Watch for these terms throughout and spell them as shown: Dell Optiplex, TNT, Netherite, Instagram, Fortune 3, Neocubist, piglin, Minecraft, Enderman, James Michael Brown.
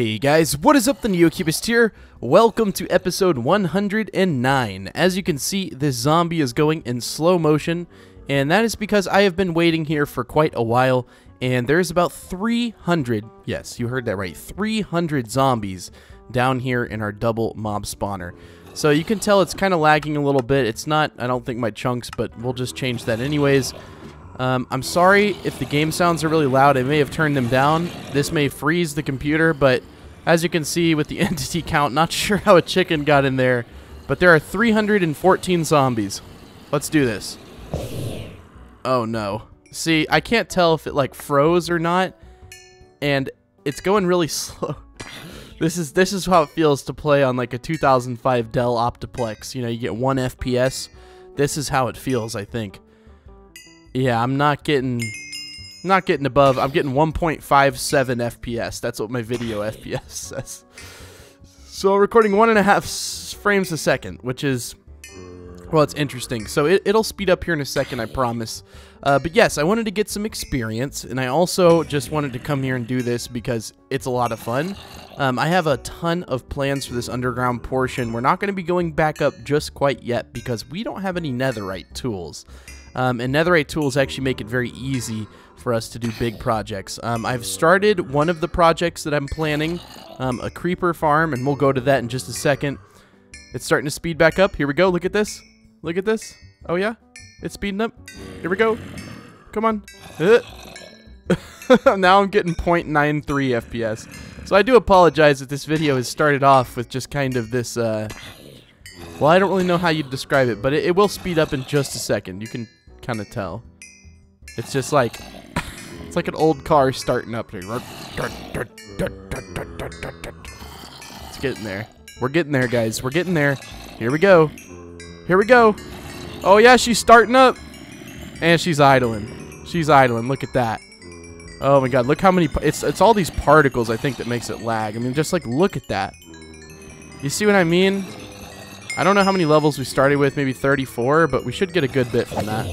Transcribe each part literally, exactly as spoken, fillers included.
Hey guys, what is up? The Neocubist here. Welcome to episode one hundred nine. As you can see, this zombie is going in slow motion, and that is because I have been waiting here for quite a while, and there's about three hundred, yes, you heard that right, three hundred zombies down here in our double mob spawner. So you can tell it's kind of lagging a little bit. It's not, I don't think, my chunks, but we'll just change that anyways. Um, I'm sorry if the game sounds are really loud. I may have turned them down. This may freeze the computer, but as you can see with the entity count, not sure how a chicken got in there, but there are three hundred fourteen zombies. Let's do this. Oh no. See, I can't tell if it like froze or not, and it's going really slow. This is this is how it feels to play on like a two thousand five Dell Optiplex. You know, you get one F P S. This is how it feels, I think. Yeah, I'm not getting, not getting above. I'm getting one point five seven F P S. That's what my video F P S says. So recording one and a half frames a second, which is, well, it's interesting. So it, it'll speed up here in a second, I promise. Uh, but yes, I wanted to get some experience, and I also just wanted to come here and do this because it's a lot of fun. Um, I have a ton of plans for this underground portion. We're not going to be going back up just quite yet because we don't have any Netherite tools. Um, and Netherite tools actually make it very easy for us to do big projects. Um, I've started one of the projects that I'm planning, um, a creeper farm, and we'll go to that in just a second. It's starting to speed back up. Here we go. Look at this. Look at this. Oh, yeah. It's speeding up. Here we go. Come on. Now I'm getting zero point nine three F P S. So I do apologize that this video has started off with just kind of this... Uh, well, I don't really know how you'd describe it, but it, it will speed up in just a second. You can... kind of tell. It's just like it's like an old car starting up. It's getting there. We're getting there, guys. We're getting there. Here we go. Here we go. Oh yeah, she's starting up, and she's idling. She's idling. Look at that. Oh my God! Look how many. It's it's all these particles. I think that makes it lag. I mean, just like look at that. You see what I mean? I don't know how many levels we started with, maybe thirty-four, but we should get a good bit from that.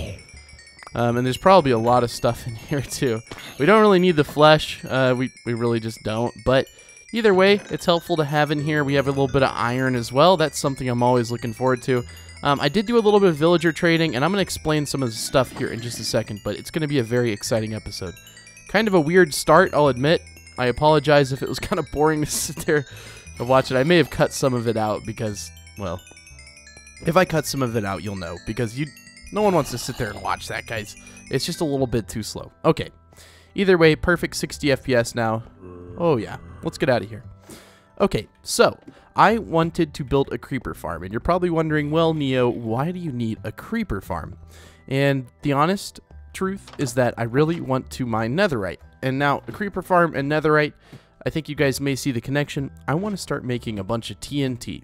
Um, and there's probably a lot of stuff in here, too. We don't really need the flesh. Uh, we, we really just don't. But either way, it's helpful to have in here. We have a little bit of iron as well. That's something I'm always looking forward to. Um, I did do a little bit of villager trading, and I'm going to explain some of the stuff here in just a second, but it's going to be a very exciting episode. Kind of a weird start, I'll admit. I apologize if it was kind of boring to sit there and watch it. I may have cut some of it out because, well... if I cut some of it out, you'll know, because you, no one wants to sit there and watch that, guys. It's just a little bit too slow. Okay. Either way, perfect sixty F P S now. Oh, yeah. Let's get out of here. Okay, so I wanted to build a creeper farm, and you're probably wondering, well, Neo, why do you need a creeper farm? And the honest truth is that I really want to mine netherite. And now, a creeper farm and netherite, I think you guys may see the connection. I want to start making a bunch of T N T.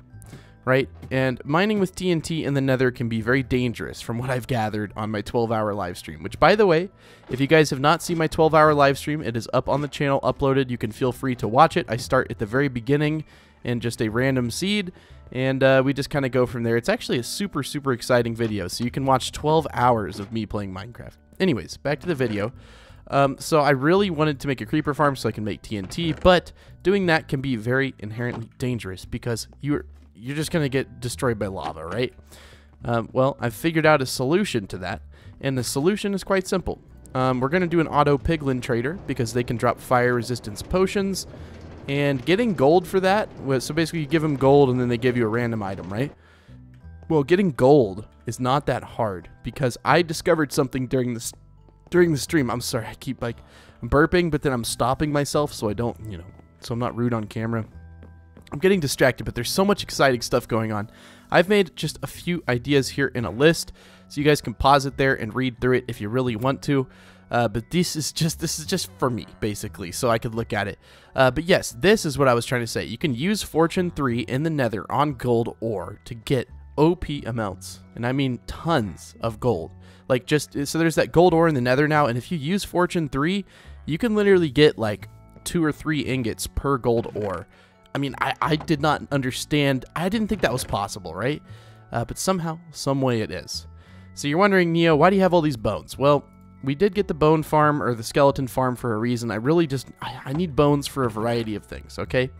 Right? And mining with T N T in the nether can be very dangerous from what I've gathered on my twelve hour live stream, which, by the way, if you guys have not seen my twelve hour live stream, it is up on the channel, uploaded. You can feel free to watch it. I start at the very beginning and just a random seed, and uh, we just kind of go from there. It's actually a super, super exciting video, so you can watch twelve hours of me playing Minecraft. Anyways, back to the video. Um, so I really wanted to make a creeper farm so I can make T N T, but doing that can be very inherently dangerous because you're... you're just going to get destroyed by lava, right? Um, well, I've figured out a solution to that, and the solution is quite simple. Um, we're going to do an auto piglin trader because they can drop fire resistance potions, and getting gold for that, so basically you give them gold and then they give you a random item, right? Well, getting gold is not that hard because I discovered something during this during the stream. I'm sorry, I keep like burping, but then I'm stopping myself so I don't, you know, so I'm not rude on camera. I'm getting distracted, but there's so much exciting stuff going on. I've made just a few ideas here in a list, so you guys can pause it there and read through it if you really want to. Uh, but this is just this is just for me, basically, so I could look at it. Uh, but yes, this is what I was trying to say. You can use Fortune three in the nether on gold ore to get O P amounts, and I mean tons of gold. Like just so there's that gold ore in the nether now, and if you use Fortune three, you can literally get like two or three ingots per gold ore. I mean, I, I did not understand. I didn't think that was possible, right? Uh, but somehow, some way it is. So you're wondering, Neo, why do you have all these bones? Well, we did get the bone farm, or the skeleton farm, for a reason. I really just, I, I need bones for a variety of things, okay?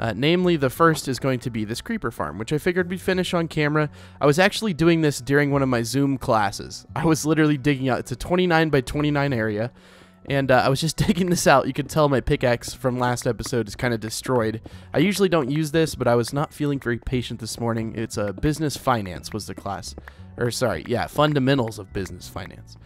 Uh, namely, the first is going to be this creeper farm, which I figured we'd finish on camera. I was actually doing this during one of my Zoom classes. I was literally digging out. It's a twenty-nine by twenty-nine area, and uh, I was just digging this out. You can tell my pickaxe from last episode is kind of destroyed. I usually don't use this, but I was not feeling very patient this morning. It's a uh, business finance was the class. Or sorry, yeah, fundamentals of business finance.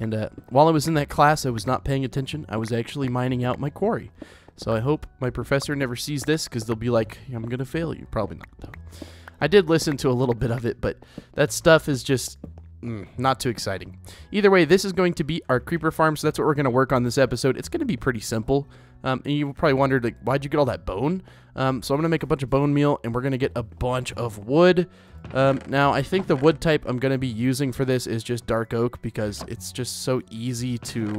And uh, while I was in that class, I was not paying attention. I was actually mining out my quarry. So I hope my professor never sees this, because they'll be like, I'm going to fail you. Probably not, though. I did listen to a little bit of it, but that stuff is just mm, not too exciting. Either way, this is going to be our creeper farm, so that's what we're going to work on this episode. It's going to be pretty simple. Um, and you probably wondered, like, why'd you get all that bone? Um, so I'm going to make a bunch of bone meal, and we're going to get a bunch of wood. Um, now, I think the wood type I'm going to be using for this is just dark oak, because it's just so easy to...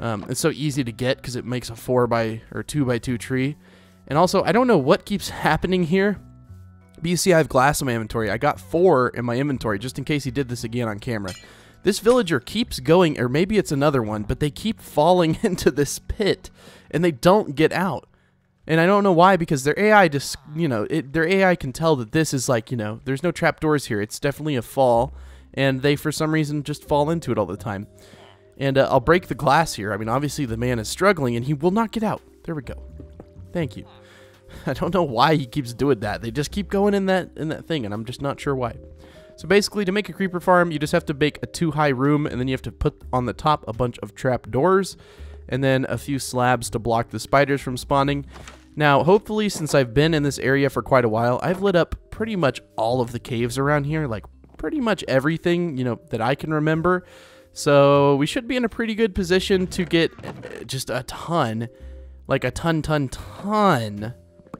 Um, it's so easy to get, because it makes a four by or two by two tree. And also, I don't know what keeps happening here, but you see I have glass in my inventory. I got four in my inventory, just in case he did this again on camera. This villager keeps going, or maybe it's another one, but they keep falling into this pit, and they don't get out. And I don't know why, because their A I just, you know, it, their A I can tell that this is like, you know, there's no trapdoors here. It's definitely a fall, and they, for some reason, just fall into it all the time. And uh, I'll break the glass here. I mean, obviously the man is struggling, and he will not get out. There we go. Thank you. I don't know why he keeps doing that. They just keep going in that in that thing, and I'm just not sure why. So basically, to make a creeper farm, you just have to make a two-high room, and then you have to put on the top a bunch of trapdoors, and then a few slabs to block the spiders from spawning. Now, hopefully, since I've been in this area for quite a while, I've lit up pretty much all of the caves around here, like pretty much everything, you know, that I can remember. So we should be in a pretty good position to get just a ton, like a ton, ton, ton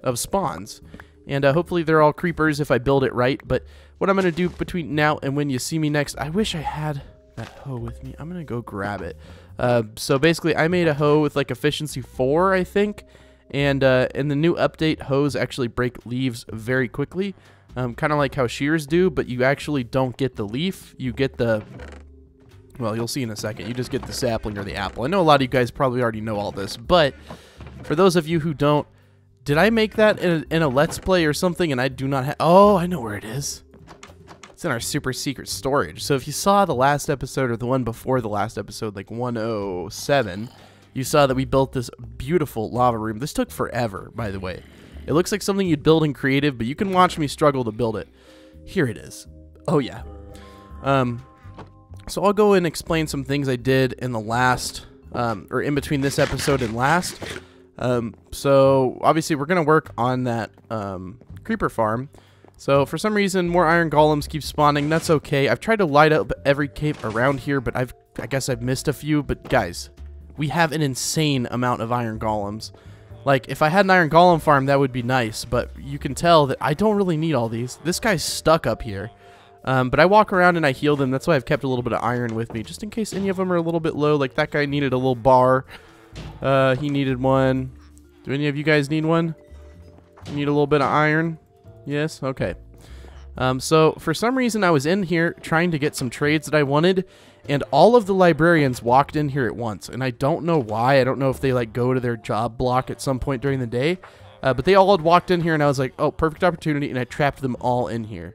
of spawns. And uh, hopefully they're all creepers if I build it right. But what I'm going to do between now and when you see me next, I wish I had that hoe with me. I'm going to go grab it. Uh, so basically I made a hoe with like efficiency four, I think. And uh, in the new update, hoes actually break leaves very quickly. Um, kind of like how shears do, but you actually don't get the leaf. You get the... Well, you'll see in a second. You just get the sapling or the apple. I know a lot of you guys probably already know all this, but for those of you who don't, did I make that in a, in a Let's Play or something? And I do not have... Oh, I know where it is. It's in our super secret storage. So if you saw the last episode or the one before the last episode, like one oh seven, you saw that we built this beautiful lava room. This took forever, by the way. It looks like something you'd build in creative, but you can watch me struggle to build it. Here it is. Oh, yeah. Um... So I'll go and explain some things I did in the last, um, or in between this episode and last. Um, so obviously we're going to work on that um, creeper farm. So for some reason, more iron golems keep spawning. That's okay. I've tried to light up every cave around here, but I've, I guess I've missed a few. But guys, we have an insane amount of iron golems. Like, if I had an iron golem farm, that would be nice. But you can tell that I don't really need all these. This guy's stuck up here. Um, but I walk around and I heal them. That's why I've kept a little bit of iron with me, just in case any of them are a little bit low. Like, that guy needed a little bar. Uh, he needed one. Do any of you guys need one? You need a little bit of iron? Yes? Okay. Um, so, for some reason, I was in here trying to get some trades that I wanted, and all of the librarians walked in here at once. And I don't know why. I don't know if they, like, go to their job block at some point during the day. Uh, but they all had walked in here, and I was like, oh, perfect opportunity, and I trapped them all in here.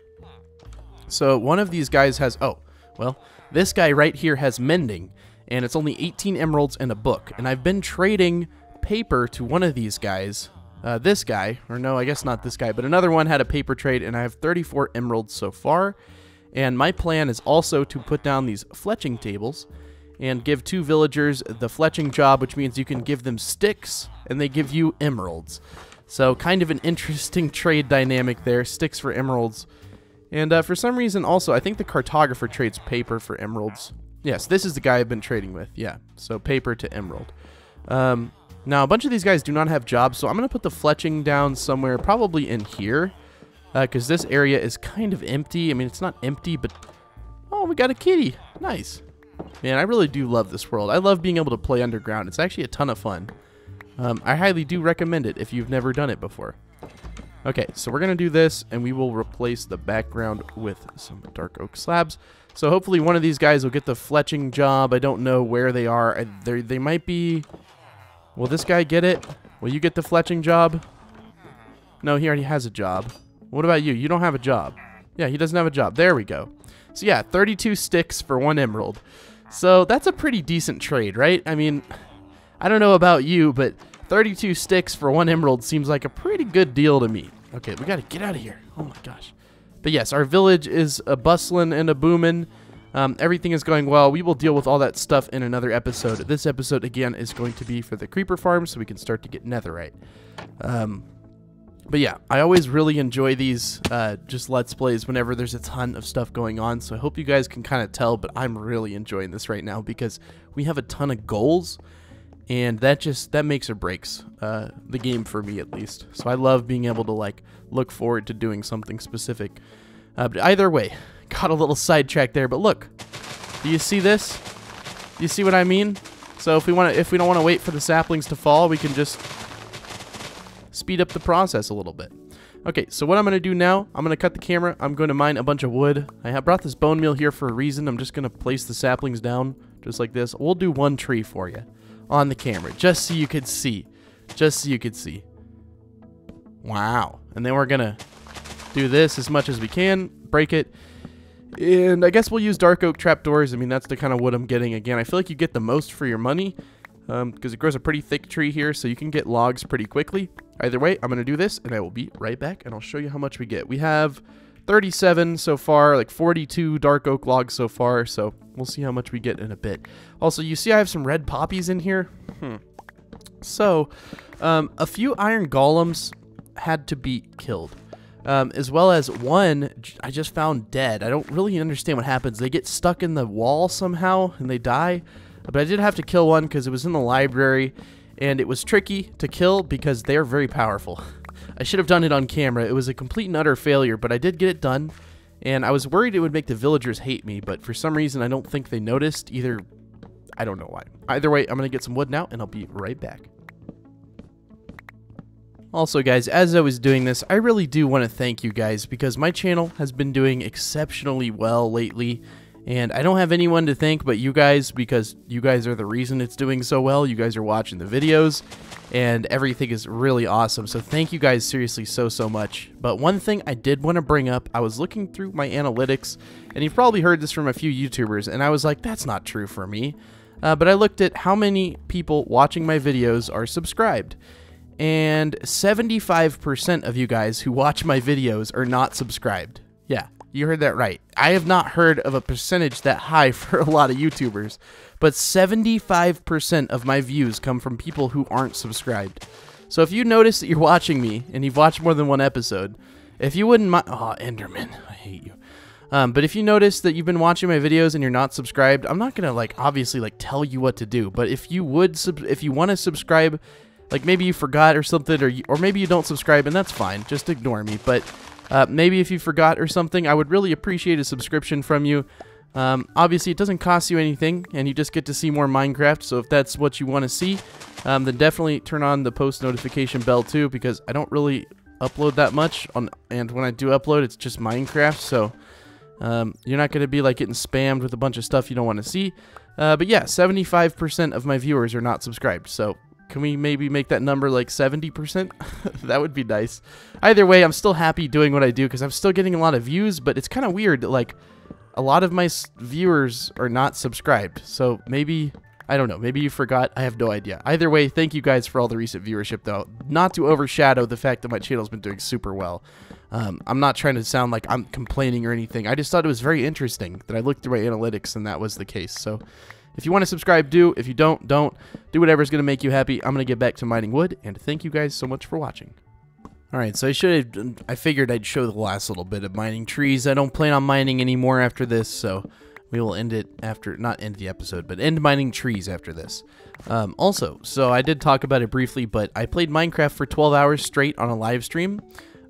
So one of these guys has, oh, well, this guy right here has mending, and it's only eighteen emeralds and a book. And I've been trading paper to one of these guys, uh, this guy, or no, I guess not this guy, but another one had a paper trade, and I have thirty-four emeralds so far. And my plan is also to put down these fletching tables and give two villagers the fletching job, which means you can give them sticks, and they give you emeralds. So kind of an interesting trade dynamic there, sticks for emeralds. And uh, for some reason, also, I think the cartographer trades paper for emeralds. Yes, this is the guy I've been trading with. Yeah, so paper to emerald. Um, now, a bunch of these guys do not have jobs, so I'm going to put the fletching down somewhere, probably in here, because uh, this area is kind of empty. I mean, it's not empty, but... Oh, we got a kitty. Nice. Man, I really do love this world. I love being able to play underground. It's actually a ton of fun. Um, I highly do recommend it if you've never done it before. Okay, so we're going to do this, and we will replace the background with some dark oak slabs. So hopefully one of these guys will get the fletching job. I don't know where they are. They're, they might be... Will this guy get it? Will you get the fletching job? No, he already has a job. What about you? You don't have a job. Yeah, he doesn't have a job. There we go. So yeah, thirty-two sticks for one emerald. So that's a pretty decent trade, right? I mean, I don't know about you, but thirty-two sticks for one emerald seems like a pretty good deal to me. Okay, we got to get out of here. Oh my gosh. But yes, our village is a bustling and a booming. Um, everything is going well. We will deal with all that stuff in another episode. This episode, again, is going to be for the creeper farm so we can start to get netherite. Um... But yeah, I always really enjoy these uh, just Let's Plays whenever there's a ton of stuff going on. So I hope you guys can kind of tell, but I'm really enjoying this right now because we have a ton of goals. And that just, that makes or breaks uh, the game for me at least. So I love being able to like look forward to doing something specific. Uh, but either way, got a little sidetracked there. But look, do you see this? Do you see what I mean? So if we want to, if we don't want to wait for the saplings to fall, we can just... speed up the process a little bit. Okay, so what I'm going to do now, I'm going to cut the camera. I'm going to mine a bunch of wood. I have brought this bone meal here for a reason. I'm just going to place the saplings down just like this. We'll do one tree for you on the camera just so you could see. Just so you could see. Wow. And then we're going to do this as much as we can, break it. And I guess we'll use dark oak trapdoors. I mean, that's the kind of wood I'm getting. Again, I feel like you get the most for your money because um, it grows a pretty thick tree here, so you can get logs pretty quickly. Either way, I'm going to do this, and I will be right back, and I'll show you how much we get. We have thirty-seven so far, like forty-two dark oak logs so far, so we'll see how much we get in a bit. Also, you see I have some red poppies in here? Hmm. So, um, a few iron golems had to be killed, um, as well as one I just found dead. I don't really understand what happens. They get stuck in the wall somehow, and they die, but I did have to kill one because it was in the library. And it was tricky to kill because they're very powerful. I should have done it on camera. It was a complete and utter failure, but I did get it done. And I was worried it would make the villagers hate me, but for some reason I don't think they noticed either. I don't know why. Either way, I'm going to get some wood now, and I'll be right back. Also, guys, as I was doing this, I really do want to thank you guys because my channel has been doing exceptionally well lately. And I don't have anyone to thank but you guys because you guys are the reason it's doing so well. You guys are watching the videos and everything is really awesome. So thank you guys seriously so, so much. But one thing I did want to bring up, I was looking through my analytics and you've probably heard this from a few YouTubers and I was like, that's not true for me. Uh, but I looked at how many people watching my videos are subscribed. And seventy-five percent of you guys who watch my videos are not subscribed. Yeah. You heard that right. I have not heard of a percentage that high for a lot of YouTubers, but seventy-five percent of my views come from people who aren't subscribed. So if you notice that you're watching me and you've watched more than one episode, if you wouldn't mind, oh, Enderman, I hate you. Um, but if you notice that you've been watching my videos and you're not subscribed, I'm not going to like obviously like tell you what to do, but if you would, sub if you want to subscribe, like maybe you forgot or something, or, you, or maybe you don't subscribe and that's fine. Just ignore me. But Uh, maybe if you forgot or something, I would really appreciate a subscription from you. Um, obviously, it doesn't cost you anything, and you just get to see more Minecraft, so if that's what you want to see, um, then definitely turn on the post notification bell too, because I don't really upload that much, on, and when I do upload, it's just Minecraft, so um, you're not going to be like getting spammed with a bunch of stuff you don't want to see. Uh, but yeah, seventy-five percent of my viewers are not subscribed, so... Can we maybe make that number like seventy percent? That would be nice. Either way, I'm still happy doing what I do because I'm still getting a lot of views, but it's kind of weird that like a lot of my s viewers are not subscribed. So maybe, I don't know, maybe you forgot. I have no idea. Either way, thank you guys for all the recent viewership though. Not to overshadow the fact that my channel's been doing super well. Um, I'm not trying to sound like I'm complaining or anything. I just thought it was very interesting that I looked through my analytics and that was the case. So... if you want to subscribe, do. If you don't, don't. Do whatever's going to make you happy. I'm going to get back to mining wood, and thank you guys so much for watching. All right, so I should have, I figured I'd show the last little bit of mining trees. I don't plan on mining anymore after this, so we will end it after, not end the episode, but end mining trees after this. Um, also, so I did talk about it briefly, but I played Minecraft for twelve hours straight on a live stream.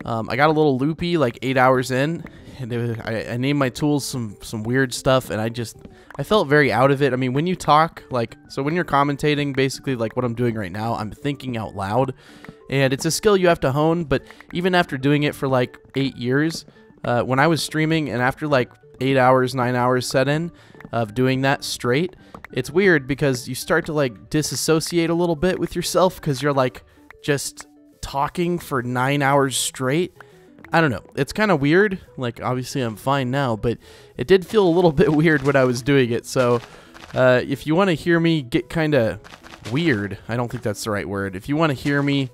Um, I got a little loopy like eight hours in, and it was, I, I named my tools some some weird stuff, and I just I felt very out of it. I mean, when you talk, like, so when you're commentating, basically like what I'm doing right now, I'm thinking out loud, and it's a skill you have to hone. But even after doing it for like eight years, uh, when I was streaming and after like eight hours, nine hours set in of doing that straight, it's weird because you start to like disassociate a little bit with yourself because you're like just talking for nine hours straight. I don't know. It's kind of weird. Like, obviously I'm fine now, but it did feel a little bit weird when I was doing it. So uh, if you want to hear me get kind of weird, I don't think that's the right word. If you want to hear me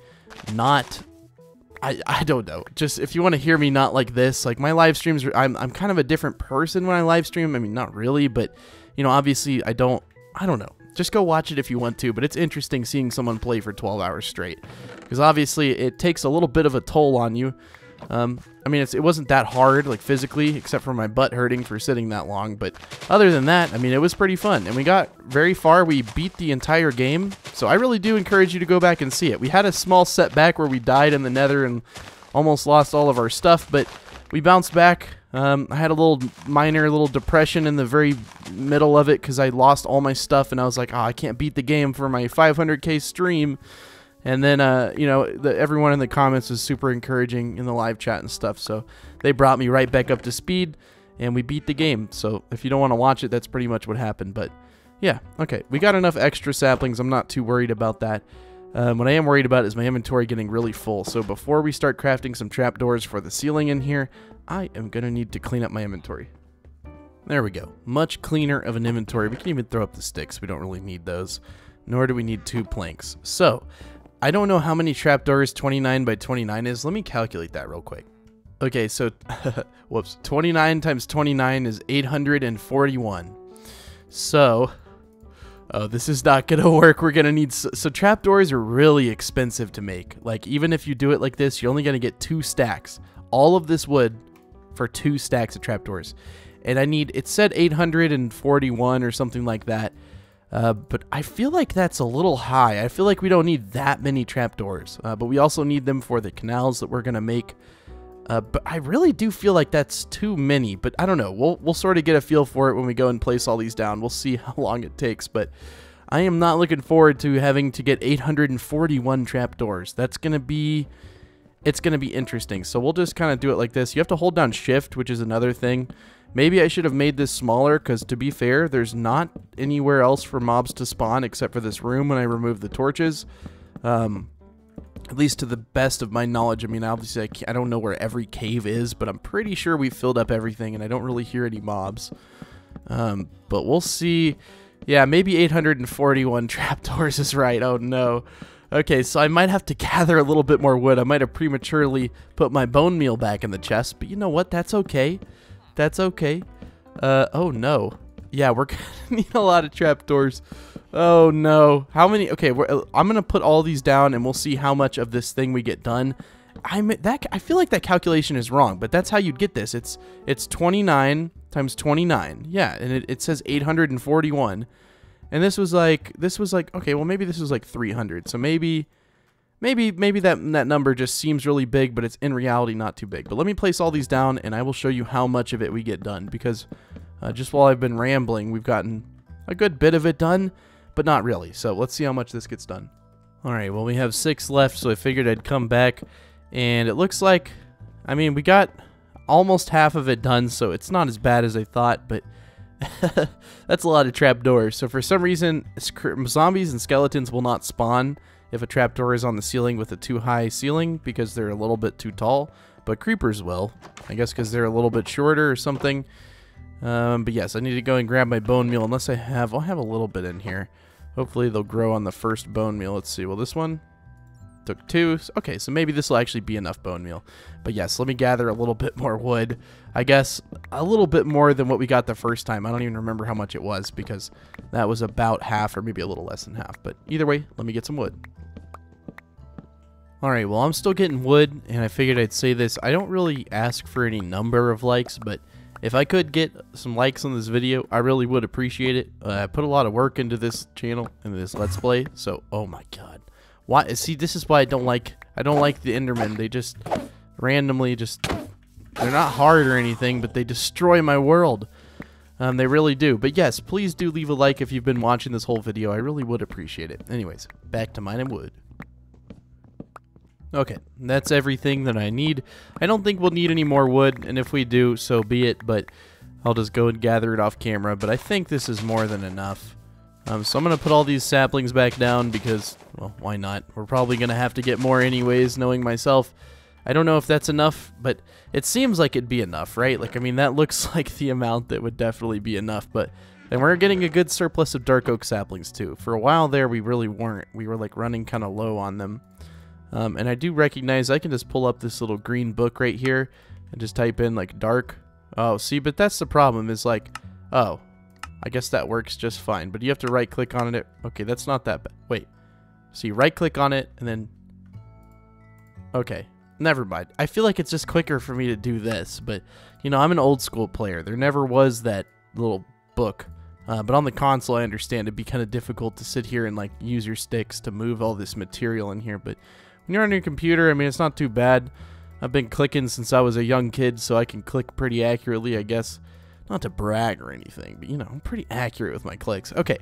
not, I, I don't know. Just if you want to hear me not like this, like my live streams, I'm, I'm kind of a different person when I live stream. I mean, not really, but you know, obviously I don't, I don't know. Just go watch it if you want to, but it's interesting seeing someone play for twelve hours straight because obviously it takes a little bit of a toll on you. Um, I mean, it's, it wasn't that hard, like physically, except for my butt hurting for sitting that long. But other than that, I mean, it was pretty fun and we got very far. We beat the entire game. So I really do encourage you to go back and see it. We had a small setback where we died in the nether and almost lost all of our stuff, but we bounced back. Um, I had a little minor little depression in the very middle of it because I lost all my stuff and I was like, oh, I can't beat the game for my five hundred K stream. And then, uh, you know, the, everyone in the comments was super encouraging in the live chat and stuff. So they brought me right back up to speed and we beat the game. So if you don't want to watch it, that's pretty much what happened. But yeah, okay. We got enough extra saplings. I'm not too worried about that. Um, what I am worried about is my inventory getting really full. So before we start crafting some trapdoors for the ceiling in here, I am going to need to clean up my inventory. There we go. Much cleaner of an inventory. We can even throw up the sticks. We don't really need those, nor do we need two planks. So I don't know how many trapdoors twenty-nine by twenty-nine is. Let me calculate that real quick. Okay, so, whoops, twenty-nine times twenty-nine is eight hundred forty-one. So, oh, this is not going to work. We're going to need, so, so trapdoors are really expensive to make. Like, even if you do it like this, you're only going to get two stacks. All of this wood for two stacks of trapdoors. And I need, it said eight hundred forty-one or something like that. Uh, but I feel like that's a little high. I feel like we don't need that many trapdoors, uh, but we also need them for the canals that we're going to make. Uh, but I really do feel like that's too many, but I don't know. We'll, we'll sort of get a feel for it when we go and place all these down. We'll see how long it takes, but I am not looking forward to having to get eight hundred forty-one trapdoors. That's going to be, it's going to be interesting. So we'll just kind of do it like this. You have to hold down shift, which is another thing. Maybe I should have made this smaller because, to be fair, there's not anywhere else for mobs to spawn except for this room when I remove the torches. Um, at least to the best of my knowledge. I mean, obviously, I, can't, I don't know where every cave is, but I'm pretty sure we filled up everything, and I don't really hear any mobs. Um, but we'll see. Yeah, maybe eight hundred forty-one trapdoors is right. Oh, no. Okay, so I might have to gather a little bit more wood. I might have prematurely put my bone meal back in the chest, but you know what? That's okay. That's okay. Uh, oh no. Yeah, we're gonna need a lot of trapdoors. Oh no. How many? Okay, we're, I'm gonna put all these down and we'll see how much of this thing we get done. I that I feel like that calculation is wrong, but that's how you'd get this. It's it's twenty-nine times twenty-nine. Yeah, and it, it says eight hundred forty-one. And this was like this was like okay, well maybe this was like three hundred. So maybe. Maybe maybe that, that number just seems really big, but it's in reality not too big. But let me place all these down, and I will show you how much of it we get done. Because uh, just while I've been rambling, we've gotten a good bit of it done, but not really. So let's see how much this gets done. All right, well, we have six left, so I figured I'd come back. And it looks like, I mean, we got almost half of it done, so it's not as bad as I thought, but that's a lot of trapdoors. So for some reason, zombies and skeletons will not spawn if a trapdoor is on the ceiling with a too high ceiling because they're a little bit too tall, but creepers will, I guess because they're a little bit shorter or something. Um, but yes, I need to go and grab my bone meal unless I have, I'll have a little bit in here. Hopefully they'll grow on the first bone meal. Let's see. Well, this one took two. Okay. So maybe this will actually be enough bone meal, but yes, let me gather a little bit more wood, I guess a little bit more than what we got the first time. I don't even remember how much it was because that was about half or maybe a little less than half, but either way, let me get some wood. Alright, well, I'm still getting wood, and I figured I'd say this. I don't really ask for any number of likes, but if I could get some likes on this video, I really would appreciate it. Uh, I put a lot of work into this channel, into this Let's Play, so, oh my god. Why? See, this is why I don't like, I don't like the Endermen. They just randomly just, they're not hard or anything, but they destroy my world. Um, they really do. But yes, please do leave a like if you've been watching this whole video. I really would appreciate it. Anyways, back to mining wood. Okay, that's everything that I need. I don't think we'll need any more wood, and if we do, so be it, but I'll just go and gather it off camera. But I think this is more than enough. Um, so I'm going to put all these saplings back down because, well, why not? We're probably going to have to get more anyways, knowing myself. I don't know if that's enough, but it seems like it'd be enough, right? Like, I mean, that looks like the amount that would definitely be enough, but... And we're getting a good surplus of dark oak saplings, too. For a while there, we really weren't. We were, like, running kind of low on them. Um, and I do recognize I can just pull up this little green book right here and just type in, like, dark. Oh, see, but that's the problem is, like, oh... I guess that works just fine, but you have to right-click on it. Okay, that's not that bad. Wait. So you right-click on it, and then... Okay, never mind. I feel like it's just quicker for me to do this, but, you know, I'm an old-school player. There never was that little book, uh, but on the console, I understand it'd be kind of difficult to sit here and, like, use your sticks to move all this material in here, but when you're on your computer, I mean, it's not too bad. I've been clicking since I was a young kid, so I can click pretty accurately, I guess. Not to brag or anything, but, you know, I'm pretty accurate with my clicks. Okay,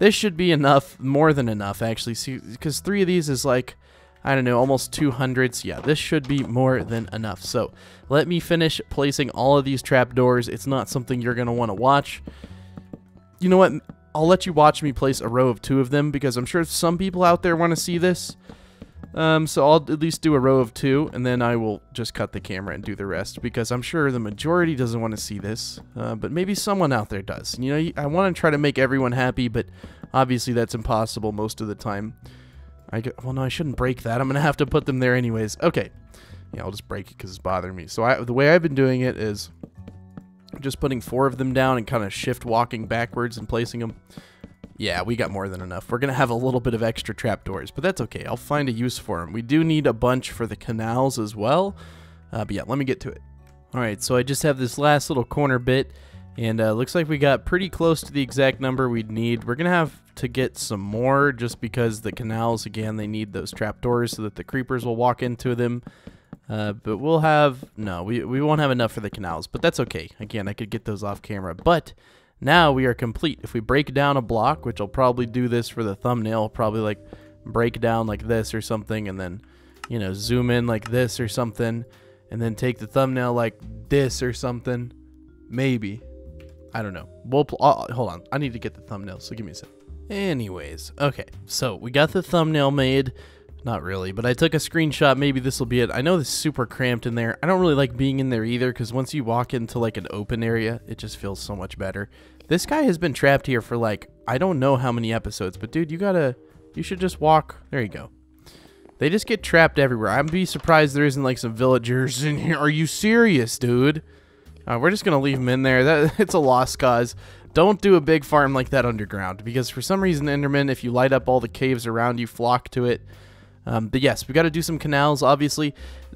this should be enough, more than enough, actually, see, because three of these is like, I don't know, almost two hundreds. Yeah, this should be more than enough. So let me finish placing all of these trapdoors. It's not something you're going to want to watch. You know what? I'll let you watch me place a row of two of them, because I'm sure some people out there want to see this. Um, so I'll at least do a row of two, and then I will just cut the camera and do the rest, because I'm sure the majority doesn't want to see this, uh, but maybe someone out there does. You know, I want to try to make everyone happy, but obviously that's impossible most of the time. I get, well, no, I shouldn't break that. I'm going to have to put them there anyways. Okay. Yeah, I'll just break it because it's bothering me. So I, the way I've been doing it is just putting four of them down and kind of shift walking backwards and placing them. Yeah, we got more than enough. We're going to have a little bit of extra trapdoors, but that's okay. I'll find a use for them. We do need a bunch for the canals as well. Uh, but yeah, let me get to it. All right, so I just have this last little corner bit, and uh, looks like we got pretty close to the exact number we'd need. We're going to have to get some more just because the canals, again, they need those trapdoors so that the creepers will walk into them. Uh, but we'll have... No, we, we won't have enough for the canals, but that's okay. Again, I could get those off camera, but... Now we are complete. If we break down a block, which I'll probably do this for the thumbnail, probably like break down like this or something, and then, you know, zoom in like this or something, and then take the thumbnail like this or something. Maybe. I don't know. We'll pl oh, hold on. I need to get the thumbnail, so give me a sec. Anyways, okay. So we got the thumbnail made. Not really, but I took a screenshot. Maybe this will be it. I know this is super cramped in there. I don't really like being in there either, because once you walk into like an open area, it just feels so much better. This guy has been trapped here for like, I don't know how many episodes, but dude, you gotta, you should just walk. There you go. They just get trapped everywhere. I'd be surprised there isn't like some villagers in here. Are you serious, dude? Uh, we're just gonna leave them in there. That, it's a lost cause. Don't do a big farm like that underground, because for some reason, Enderman, if you light up all the caves around you, flock to it. Um, but yes, we got to do some canals, obviously.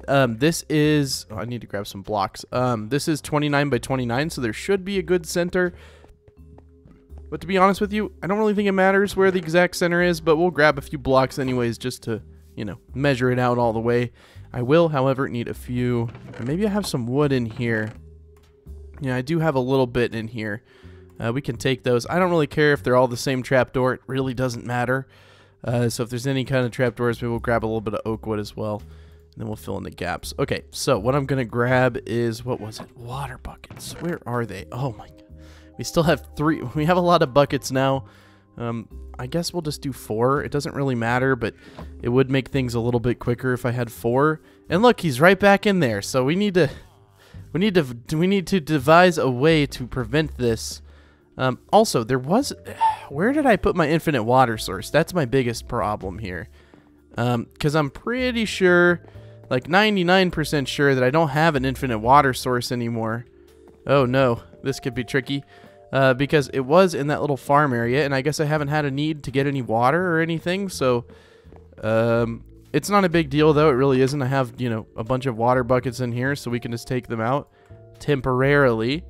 Um, this is... Oh, I need to grab some blocks. Um, this is twenty-nine by twenty-nine, so there should be a good center. But to be honest with you, I don't really think it matters where the exact center is, but we'll grab a few blocks anyways just to, you know, measure it out all the way. I will, however, need a few... Maybe I have some wood in here. Yeah, I do have a little bit in here. Uh, we can take those. I don't really care if they're all the same trapdoor. It really doesn't matter. Uh, so if there's any kind of trapdoors, we will grab a little bit of oak wood as well, and then we'll fill in the gaps. Okay, so what I'm going to grab is, what was it? Water buckets. Where are they? Oh my god. We still have three. We have a lot of buckets now. Um, I guess we'll just do four. It doesn't really matter, but it would make things a little bit quicker if I had four. And look, he's right back in there. So we need to, we need to, we need to devise a way to prevent this. Um, also, there was... Where did I put my infinite water source? That's my biggest problem here. Because um, I'm pretty sure, like ninety-nine percent sure that I don't have an infinite water source anymore. Oh no, this could be tricky. Uh, because it was in that little farm area, and I guess I haven't had a need to get any water or anything, so... Um, it's not a big deal, though. It really isn't. I have, you know, a bunch of water buckets in here, so we can just take them out temporarily.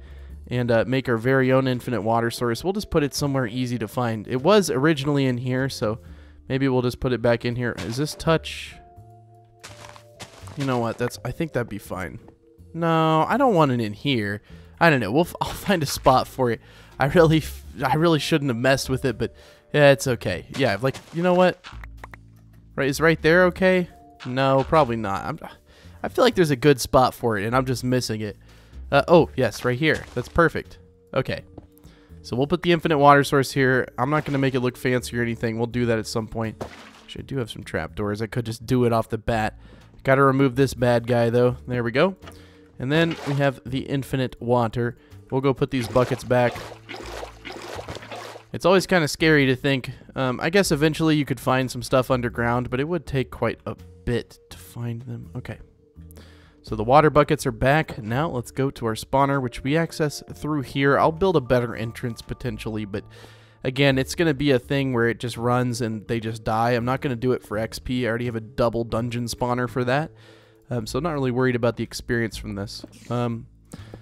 And uh, make our very own infinite water source. We'll just put it somewhere easy to find. It was originally in here, so maybe we'll just put it back in here. Is this touch? You know what? That's. I think that'd be fine. No, I don't want it in here. I don't know. We'll f I'll find a spot for it. I really, f I really shouldn't have messed with it, but yeah, it's okay. Yeah, like you know what? Right, is right there okay? No, probably not. I'm, I feel like there's a good spot for it, and I'm just missing it. Uh, oh, yes, right here. That's perfect. Okay, so we'll put the infinite water source here. I'm not gonna make it look fancy or anything. We'll do that at some point. Actually, I do have some trapdoors. I could just do it off the bat. Got to remove this bad guy though. There we go. And then we have the infinite water. We'll go put these buckets back. It's always kind of scary to think. Um, I guess eventually you could find some stuff underground, but it would take quite a bit to find them. Okay. So the water buckets are back. Now let's go to our spawner, which we access through here. I'll build a better entrance potentially, but again, it's going to be a thing where it just runs and they just die. I'm not going to do it for X P. I already have a double dungeon spawner for that. Um, so I'm not really worried about the experience from this. Um,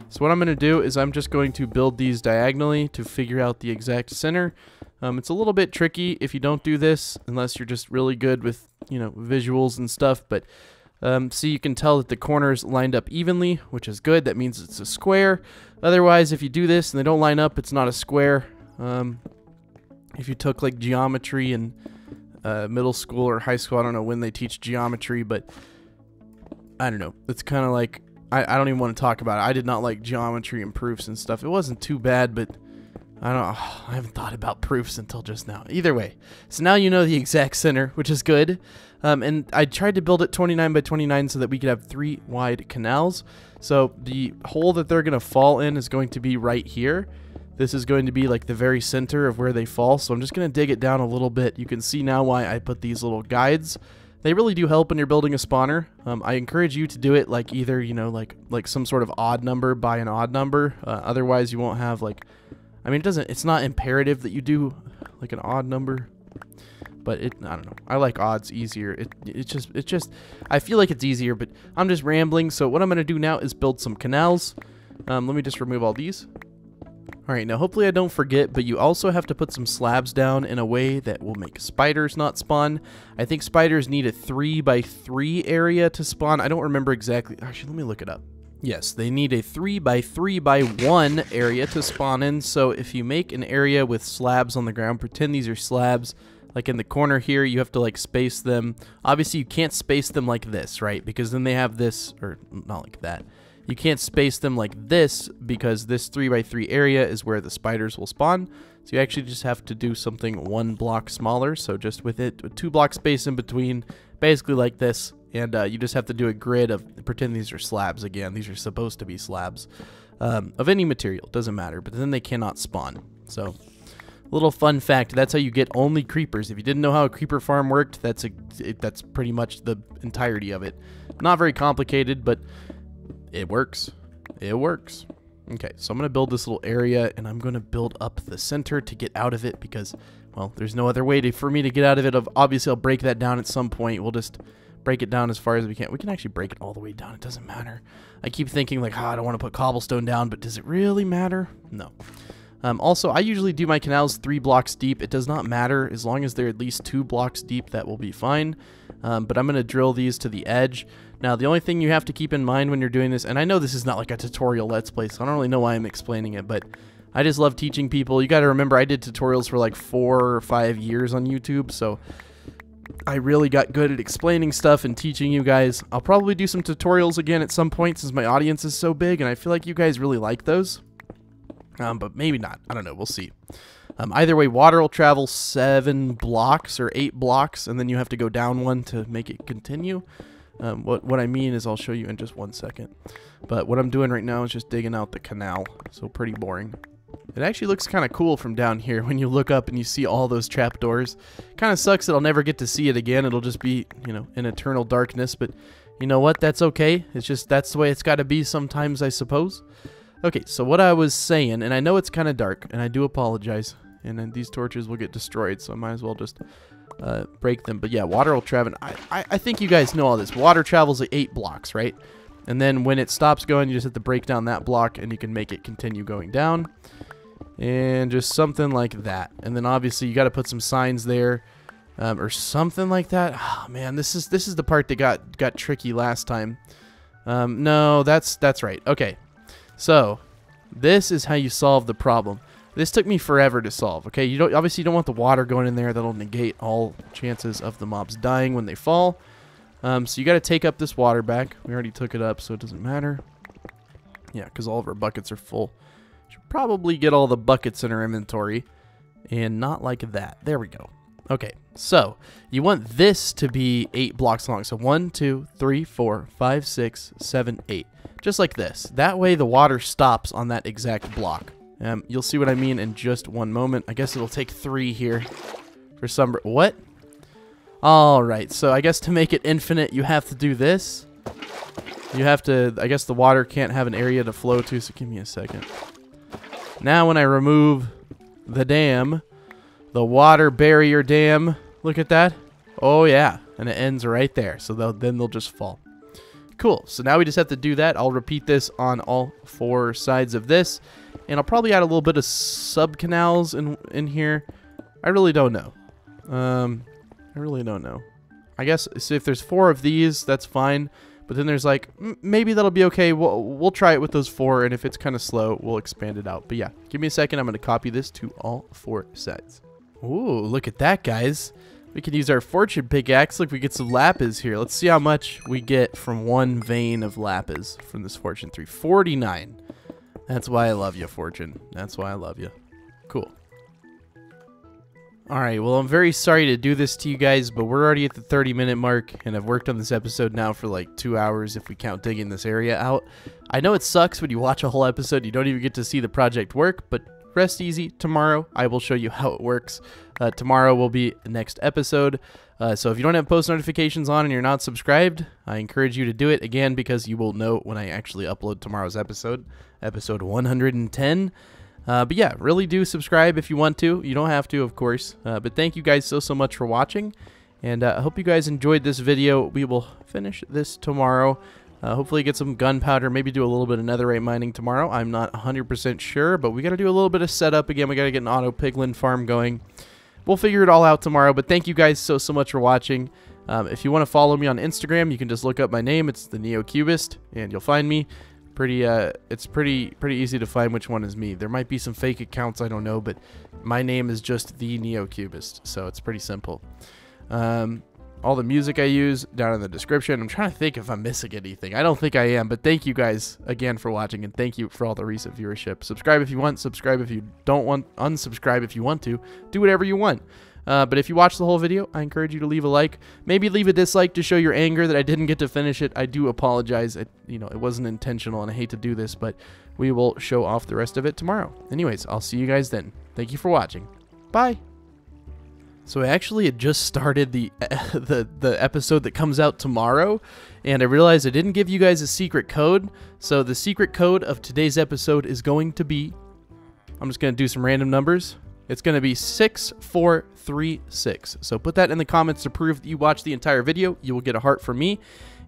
so what I'm going to do is I'm just going to build these diagonally to figure out the exact center. Um, it's a little bit tricky if you don't do this, unless you're just really good with, you know, visuals and stuff. But um, see, you can tell that the corners lined up evenly, which is good. That means it's a square. Otherwise, if you do this and they don't line up, it's not a square. Um, if you took like geometry in uh, middle school or high school, I don't know when they teach geometry, but I don't know. It's kind of like, I, I don't even want to talk about it. I did not like geometry and proofs and stuff. It wasn't too bad, but I don't know. I haven't thought about proofs until just now. Either way. So now you know the exact center, which is good. Um, and I tried to build it twenty-nine by twenty-nine so that we could have three wide canals. So the hole that they're going to fall in is going to be right here. This is going to be like the very center of where they fall. So I'm just going to dig it down a little bit. You can see now why I put these little guides. They really do help when you're building a spawner. Um, I encourage you to do it like either, you know, like like some sort of odd number by an odd number. Uh, otherwise, you won't have like, I mean, it doesn't. It's not imperative that you do like an odd number, but it. I don't know. I like odds easier. It it's just it just. I feel like it's easier, but I'm just rambling. So what I'm gonna do now is build some canals. Um, let me just remove all these. All right, now hopefully I don't forget, but you also have to put some slabs down in a way that will make spiders not spawn. I think spiders need a three by three area to spawn. I don't remember exactly. Actually, let me look it up. Yes, they need a three by three by one area to spawn in. So if you make an area with slabs on the ground, pretend these are slabs. Like in the corner here, you have to like space them. Obviously, you can't space them like this, right? Because then they have this, or not like that. You can't space them like this because this three by three area is where the spiders will spawn. So you actually just have to do something one block smaller. So just with it, with two block space in between, basically like this. And uh, you just have to do a grid of, pretend these are slabs again. These are supposed to be slabs um, of any material. Doesn't matter. But then they cannot spawn. So little fun fact, that's how you get only creepers. If you didn't know how a creeper farm worked, that's, a, it, that's pretty much the entirety of it. Not very complicated, but it works. It works. Okay, so I'm going to build this little area, and I'm going to build up the center to get out of it because, well, there's no other way to, for me to get out of it. Obviously, I'll break that down at some point. We'll just break it down as far as we can. We can actually break it all the way down. It doesn't matter. I keep thinking, like, oh, I don't want to put cobblestone down, but does it really matter? No. Um, also, I usually do my canals three blocks deep. It does not matter. As long as they're at least two blocks deep, that will be fine. Um, but I'm going to drill these to the edge. Now, the only thing you have to keep in mind when you're doing this, and I know this is not like a tutorial Let's Play, so I don't really know why I'm explaining it, but I just love teaching people. You got to remember, I did tutorials for like four or five years on YouTube, so I really got good at explaining stuff and teaching you guys. I'll probably do some tutorials again at some point since my audience is so big, and I feel like you guys really like those. Um, but maybe not. I don't know. We'll see. Um, either way, water will travel seven blocks or eight blocks, and then you have to go down one to make it continue. Um, what, what I mean is I'll show you in just one second. But what I'm doing right now is just digging out the canal, so pretty boring. It actually looks kind of cool from down here when you look up and you see all those trapdoors. Kind of sucks that I'll never get to see it again. It'll just be, you know, in eternal darkness, but you know what? That's okay. It's just that's the way it's got to be sometimes, I suppose. Okay, so what I was saying, and I know it's kind of dark, and I do apologize, and then these torches will get destroyed, so I might as well just uh, break them. But yeah, water will travel. I, I, I think you guys know all this. Water travels at eight blocks, right? And then when it stops going, you just have to break down that block, and you can make it continue going down. And just something like that. And then obviously you got to put some signs there um, or something like that. Oh, man, this is this is the part that got, got tricky last time. Um, no, that's, that's right. Okay. So, This is how you solve the problem. This took me forever to solve, okay? You don't obviously you don't want the water going in there. That'll negate all chances of the mobs dying when they fall. Um, so you got to take up this water back. We already took it up, so it doesn't matter. Yeah, because all of our buckets are full. Should probably get all the buckets in our inventory. And not like that. There we go. Okay, so you want this to be eight blocks long. So one, two, three, four, five, six, seven, eight. Just like this. That way the water stops on that exact block. Um, you'll see what I mean in just one moment. I guess it'll take three here for some... What? Alright, so I guess to make it infinite, you have to do this. You have to... I guess the water can't have an area to flow to, so give me a second. Now when I remove the dam, the water barrier dam, look at that. Oh, yeah. And it ends right there, so they'll, then they'll just fall. Cool. So now we just have to do that. I'll repeat this on all four sides of this. And I'll probably add a little bit of sub canals in in here. I really don't know. Um, I really don't know. I guess so if there's four of these, that's fine. But then there's like, maybe that'll be okay. We'll, we'll try it with those four. And if it's kind of slow, we'll expand it out. But yeah, give me a second. I'm going to copy this to all four sides. Ooh, look at that, guys. We can use our fortune pickaxe. Look, we get some lapis here. Let's see how much we get from one vein of lapis from this Fortune three. forty-nine. That's why I love you, Fortune. That's why I love you. Cool. Alright, well, I'm very sorry to do this to you guys, but we're already at the thirty minute mark, and I've worked on this episode now for like two hours if we count digging this area out. I know it sucks when you watch a whole episode, you don't even get to see the project work, but rest easy. Tomorrow, I will show you how it works. Uh, tomorrow will be the next episode. Uh, so if you don't have post notifications on and you're not subscribed, I encourage you to do it again because you will know when I actually upload tomorrow's episode, episode one hundred ten. Uh, but yeah, really do subscribe if you want to. You don't have to, of course. Uh, but thank you guys so, so much for watching. And uh, I hope you guys enjoyed this video. We will finish this tomorrow. Uh, hopefully get some gunpowder, maybe do a little bit of netherite mining tomorrow. I'm not one hundred percent sure, but we got to do a little bit of setup again. We got to get an auto piglin farm going. We'll figure it all out tomorrow, but thank you guys so, so much for watching. Um, if you want to follow me on Instagram, you can just look up my name. It's the Neocubist, and you'll find me. Pretty, uh, it's pretty pretty easy to find which one is me. There might be some fake accounts, I don't know, but my name is just the Neocubist, so it's pretty simple. Um, all the music I use down in the description. I'm trying to think if I'm missing anything. I don't think I am, but thank you guys again for watching, and thank you for all the recent viewership. Subscribe if you want, subscribe if you don't want, unsubscribe if you want to, do whatever you want. Uh, but if you watch the whole video, I encourage you to leave a like, maybe leave a dislike to show your anger that I didn't get to finish it. I do apologize. It, you know, it wasn't intentional, and I hate to do this, but we will show off the rest of it tomorrow. Anyways, I'll see you guys then. Thank you for watching. Bye. So I actually had just started the, the the episode that comes out tomorrow, and I realized I didn't give you guys a secret code. So the secret code of today's episode is going to be, I'm just going to do some random numbers. It's going to be six four three six. So put that in the comments to prove that you watched the entire video. You will get a heart from me.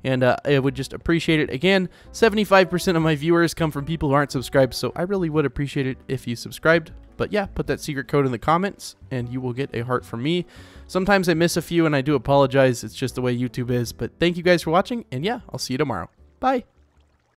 And uh, I would just appreciate it. Again, seventy-five percent of my viewers come from people who aren't subscribed, so I really would appreciate it if you subscribed. But yeah, put that secret code in the comments, and you will get a heart from me. Sometimes I miss a few, and I do apologize. It's just the way YouTube is. But thank you guys for watching, and yeah, I'll see you tomorrow. Bye!